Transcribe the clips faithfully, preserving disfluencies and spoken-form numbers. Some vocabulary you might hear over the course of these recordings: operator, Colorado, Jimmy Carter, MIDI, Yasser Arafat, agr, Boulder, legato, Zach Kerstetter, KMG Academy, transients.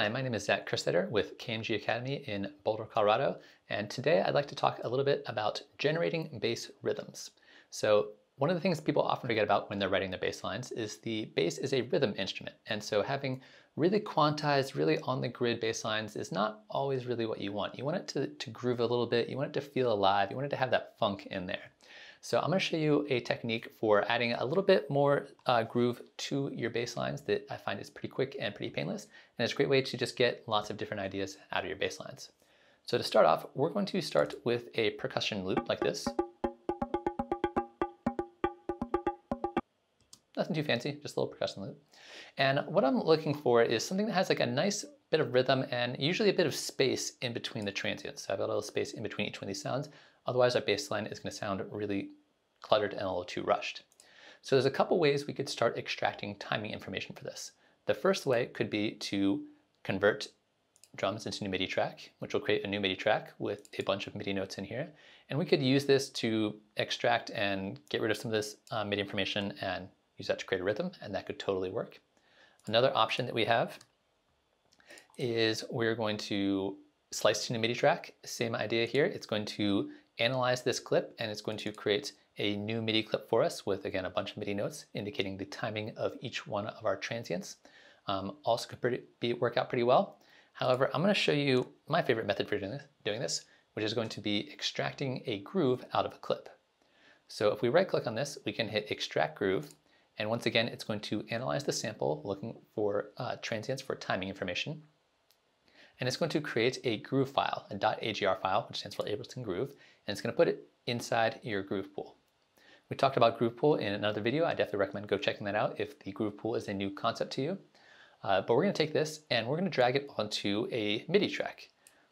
Hi, my name is Zach Kerstetter with K M G Academy in Boulder, Colorado, and today I'd like to talk a little bit about generating bass rhythms. So one of the things people often forget about when they're writing their bass lines is the bass is a rhythm instrument, and so having really quantized, really on-the-grid bass lines is not always really what you want. You want it to, to groove a little bit, you want it to feel alive, you want it to have that funk in there. So I'm going to show you a technique for adding a little bit more uh, groove to your bass lines that I find is pretty quick and pretty painless, and it's a great way to just get lots of different ideas out of your bass lines. So to start off, we're going to start with a percussion loop like this. Nothing too fancy, just a little percussion loop. And what I'm looking for is something that has like a nice bit of rhythm and usually a bit of space in between the transients. So I've got a little space in between each one of these sounds. Otherwise, our bass line is going to sound really cluttered and a little too rushed. So there's a couple ways we could start extracting timing information for this. The first way could be to convert drums into new MIDI track, which will create a new MIDI track with a bunch of MIDI notes in here. And we could use this to extract and get rid of some of this uh, MIDI information and use that to create a rhythm, and that could totally work. Another option that we have is we're going to slice to new MIDI track. Same idea here. It's going to analyze this clip, and it's going to create a new MIDI clip for us with, again, a bunch of MIDI notes indicating the timing of each one of our transients. Um, also could pretty, be, work out pretty well. However, I'm going to show you my favorite method for doing this, doing this, which is going to be extracting a groove out of a clip. So if we right-click on this, we can hit Extract Groove, and once again, it's going to analyze the sample, looking for uh, transients for timing information. And it's going to create a groove file, a .agr file, which stands for Ableton Groove, and it's going to put it inside your groove pool. We talked about groove pool in another video. I definitely recommend go checking that out if the groove pool is a new concept to you. Uh, but we're going to take this and we're going to drag it onto a MIDI track.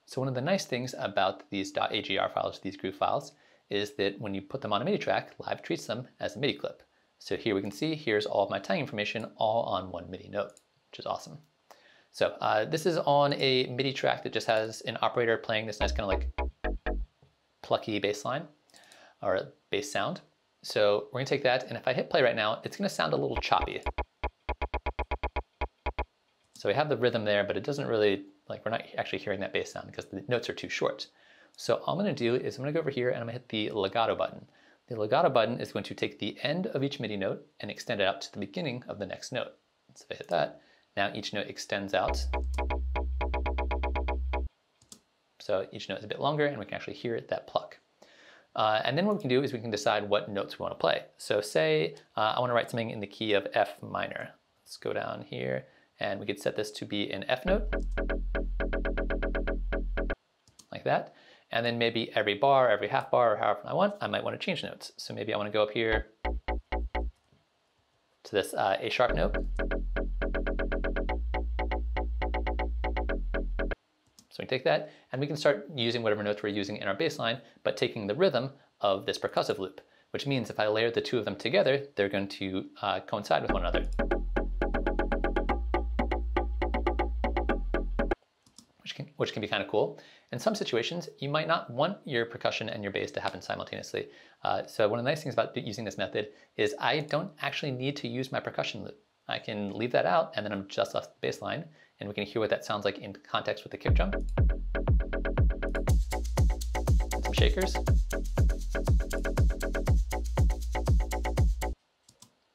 So one of the nice things about these .agr files, these groove files, is that when you put them on a MIDI track, Live treats them as a MIDI clip. So here we can see, here's all of my timing information all on one MIDI note, which is awesome. So uh, this is on a MIDI track that just has an operator playing this nice kind of like plucky bass line or bass sound. So we're gonna take that, and if I hit play right now, it's gonna sound a little choppy. So we have the rhythm there, but it doesn't really, like we're not actually hearing that bass sound because the notes are too short. So all I'm gonna do is I'm gonna go over here and I'm gonna hit the legato button. The legato button is going to take the end of each MIDI note and extend it out to the beginning of the next note. So if I hit that, now each note extends out. So each note is a bit longer and we can actually hear that pluck. Uh, and then what we can do is we can decide what notes we want to play. So say uh, I want to write something in the key of F minor. Let's go down here and we could set this to be an F note. Like that. And then maybe every bar, every half bar, or however I want, I might want to change notes. So maybe I want to go up here to this uh, A sharp note. So we take that, and we can start using whatever notes we're using in our bass line, but taking the rhythm of this percussive loop, which means if I layer the two of them together, they're going to uh, coincide with one another, which can, which can be kind of cool. In some situations, you might not want your percussion and your bass to happen simultaneously. Uh, so one of the nice things about using this method is I don't actually need to use my percussion loop. I can leave that out, and then I'm just off the bass line, and we can hear what that sounds like in context with the kick drum. Some shakers.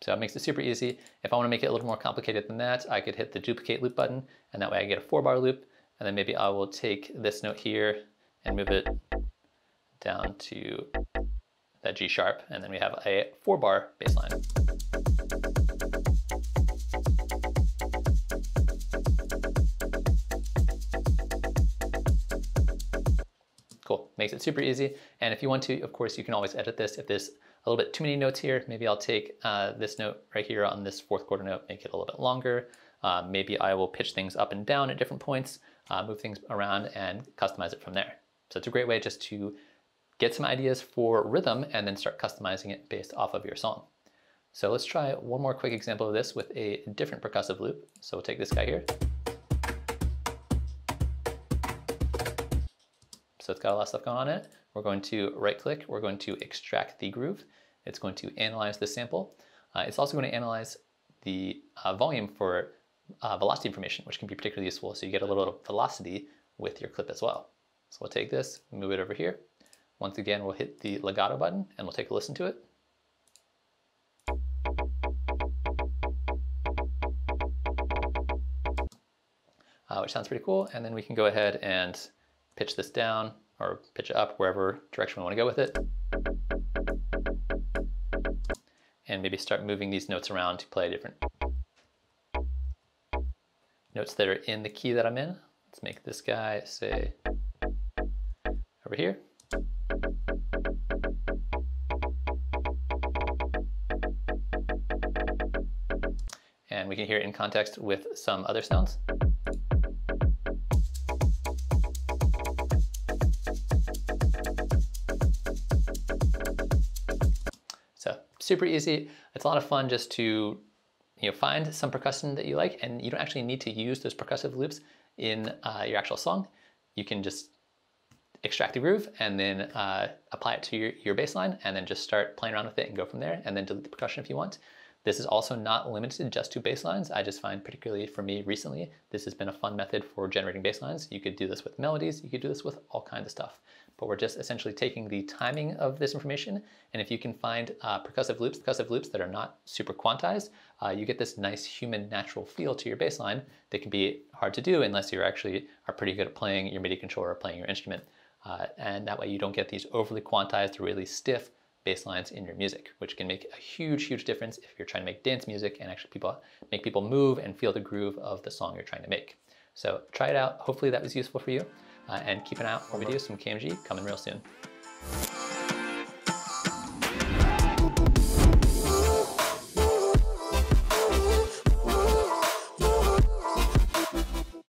So it makes it super easy. If I want to make it a little more complicated than that, I could hit the duplicate loop button, and that way I get a four bar loop, and then maybe I will take this note here and move it down to that G sharp, and then we have a four bar bass line. Makes it super easy, and if you want to, of course, you can always edit this. If there's a little bit too many notes here, maybe I'll take uh, this note right here on this fourth quarter note, make it a little bit longer. Uh, maybe I will pitch things up and down at different points, uh, move things around and customize it from there. So it's a great way just to get some ideas for rhythm and then start customizing it based off of your song. So let's try one more quick example of this with a different percussive loop. So we'll take this guy here. So it's got a lot of stuff going on in it. We're going to right click, we're going to extract the groove. It's going to analyze the sample. Uh, it's also going to analyze the uh, volume for uh, velocity information, which can be particularly useful. So you get a little velocity with your clip as well. So we'll take this, move it over here. Once again, we'll hit the legato button and we'll take a listen to it. Uh, which sounds pretty cool. And then we can go ahead and pitch this down or pitch it up, wherever direction we want to go with it. And maybe start moving these notes around to play different notes that are in the key that I'm in. Let's make this guy say over here. And we can hear it in context with some other sounds. Super easy. It's a lot of fun just to, you know, find some percussion that you like, and you don't actually need to use those percussive loops in uh, your actual song. You can just extract the groove and then uh, apply it to your, your bass line and then just start playing around with it and go from there, and then delete the percussion if you want. This is also not limited just to bass lines. I just find, particularly for me recently, this has been a fun method for generating bass lines. You could do this with melodies, you could do this with all kinds of stuff. But we're just essentially taking the timing of this information, and if you can find uh, percussive loops, percussive loops that are not super quantized, uh, you get this nice human natural feel to your bass line that can be hard to do unless you actually are pretty good at playing your MIDI controller or playing your instrument. Uh, and that way you don't get these overly quantized, really stiff bass lines in your music, which can make a huge, huge difference if you're trying to make dance music and actually people make people move and feel the groove of the song you're trying to make. So try it out. Hopefully that was useful for you. Uh, and keep an eye out for more videos from K M G coming real soon.